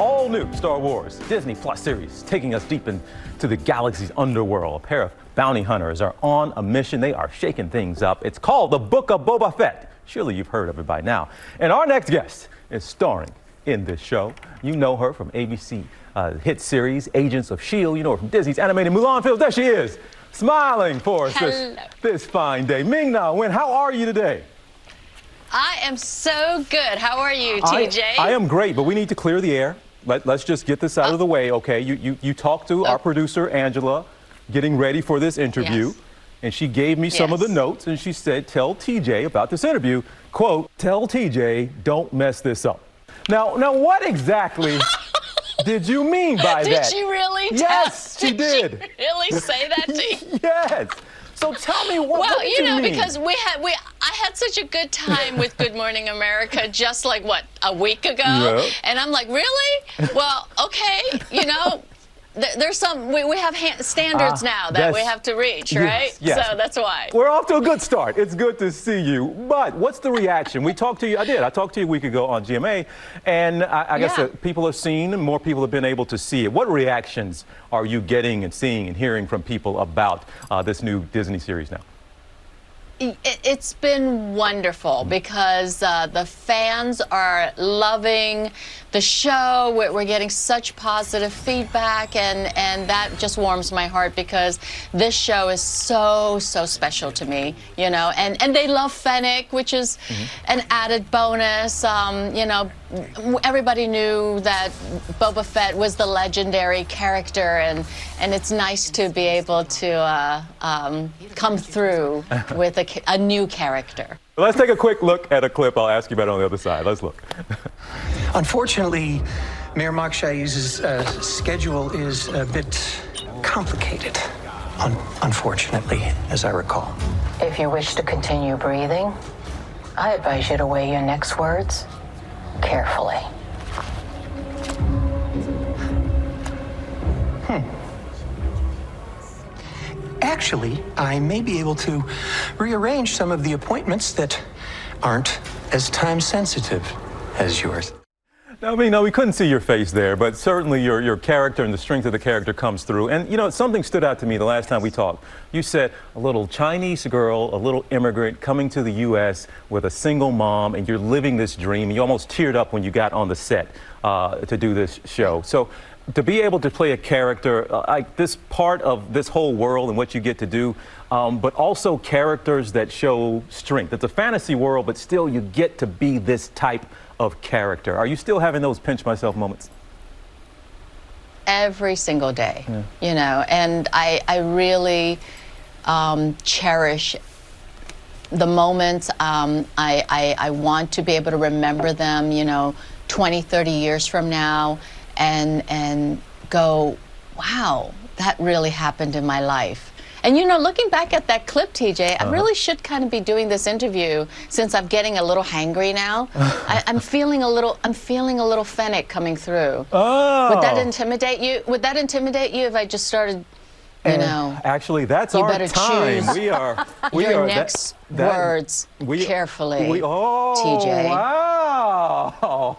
all-new Star Wars Disney+ series, taking us deep into the galaxy's underworld. A pair of bounty hunters are on a mission. They are shaking things up. It's called The Book of Boba Fett. Surely you've heard of it by now. And our next guest is starring in this show. You know her from ABC hit series Agents of S.H.I.E.L.D. You know her from Disney's animated Mulan films. There she is, smiling for us this fine day. Ming-Na Wen, how are you today? I am so good. How are you, TJ? I am great, but we need to clear the air. Let's just get this out of the way, okay? You talked to our producer, Angela, getting ready for this interview, and she gave me some of the notes, and she said, tell TJ about this interview. Quote, tell TJ, don't mess this up. Now what exactly did you mean by that? Did she really? Yes, she did. Did she really say that to you? Yes. So tell me what you mean? Well, you know, because I had such a good time with Good Morning America just like, what, a week ago? Yep. And I'm like, really? Well, okay, you know, there's some, we have standards now that we have to reach, right? Yes. So that's why. We're off to a good start. It's good to see you. But what's the reaction? We talked to you, I talked to you a week ago on GMA, and I guess people have seen, more people have been able to see it. What reactions are you getting and seeing and hearing from people about this new Disney series now? It's been wonderful because the fans are loving the show. We're getting such positive feedback, and that just warms my heart because this show is so special to me, you know. And they love Fennec, which is an added bonus. You know, everybody knew that Boba Fett was the legendary character, and it's nice to be able to come through with a new character. Let's take a quick look at a clip. I'll ask you about it on the other side. Let's look. Unfortunately, Mayor Mokshayuz's schedule is a bit complicated, unfortunately, as I recall. If you wish to continue breathing, I advise you to weigh your next words carefully. Actually, I may be able to rearrange some of the appointments that aren't as time-sensitive as yours. Now, I mean, we couldn't see your face there, but certainly your character and the strength of the character comes through. And, you know, something stood out to me the last time we talked. You said a little Chinese girl, a little immigrant coming to the U.S. with a single mom, and you're living this dream. And you almost teared up when you got on the set to do this show. So to be able to play a character like this, part of this whole world and what you get to do, but also characters that show strength. It's a fantasy world, but still you get to be this type of character. Are you still having those pinch myself moments? Every single day, you know, and I really cherish the moments. I want to be able to remember them, you know, 20, 30 years from now, and go, wow, that really happened in my life. And you know, looking back at that clip, TJ, I really should kind of be doing this interview since I'm getting a little hangry now. I'm feeling a little Fennec coming through. Oh. Would that intimidate you? Would that intimidate you if I just started, you know? Actually, that's our time. Choose. Your next words carefully. TJ. Wow.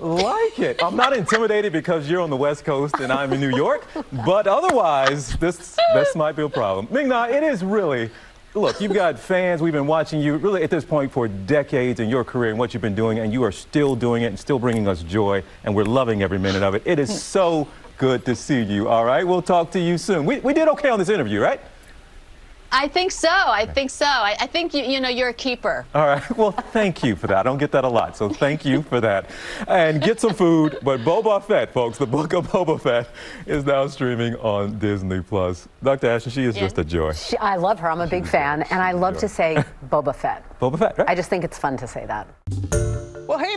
Like it. I'm not intimidated because you're on the West Coast and I'm in New York, but otherwise, this might be a problem. Ming-Na, it is really, look, you've got fans, we've been watching you really at this point for decades in your career and what you've been doing, and you are still doing it and still bringing us joy, and we're loving every minute of it. It is so good to see you, all right? We'll talk to you soon. We did okay on this interview, right? I think so. I think so. I think, you know, you're a keeper. All right. Well, thank you for that. I don't get that a lot, so thank you for that. And get some food. But Boba Fett, folks, The Book of Boba Fett is now streaming on Disney+. Dr. Ashton, she is just a joy. I love her. I'm a big fan. And I love to say Boba Fett. Boba Fett, right? I just think it's fun to say that. Well, hey